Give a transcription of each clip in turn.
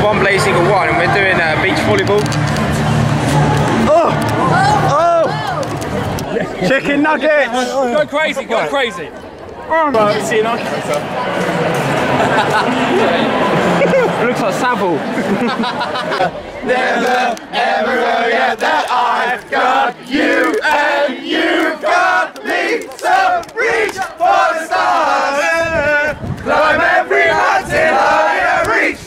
One place you can one, and we're doing beach volleyball. Oh! Oh! Oh! Chicken nuggets! Go crazy, go crazy! Right, see you now. It looks like Savile. Never ever forget that I've got you and you've got me, so reach for the stars! Climb every mountain higher, reach!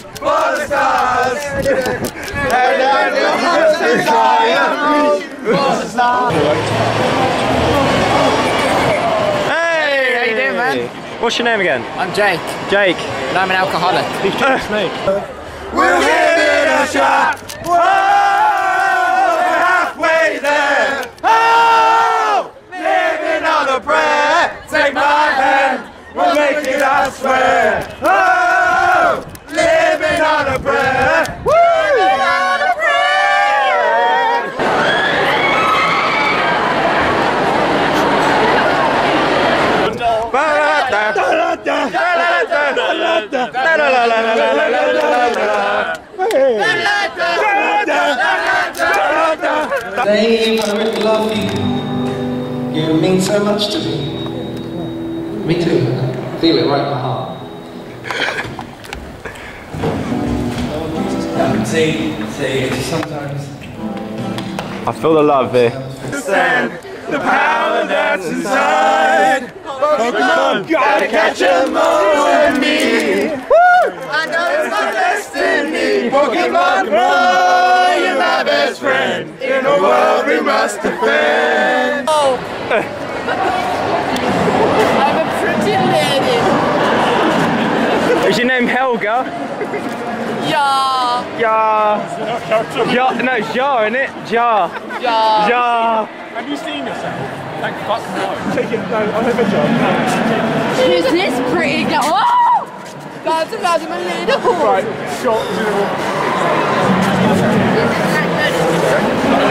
Hey, how you doing, man? What's your name again? I'm Jake. Jake. And I'm an alcoholic. He's trying to sneak. We'll give it a shot. Whoa, we're halfway there. Oh, living on a prayer. Take my hand. We'll make it, I swear. Oh, living on a prayer. Woo! Dave, I really love you. You mean so much to me. Me too. I feel it right in my heart. See, sometimes. I feel the love here. The power that's inside. Pokemon, gotta catch them all and me. Woo! I know it's my destiny. Pokemon, boy, you're my best friend. In a world we must defend. Oh. I'm a pretty lady. Is your name Helga? Yeah. Yeah. Yeah. No, it's Ja, isn't it? Ja. Ja. Ja. Have you seen yourself? Thank fuck no. Take it, no, I'll have a job. No. She's this pretty girl. Oh! That's another little. Right, shot zero.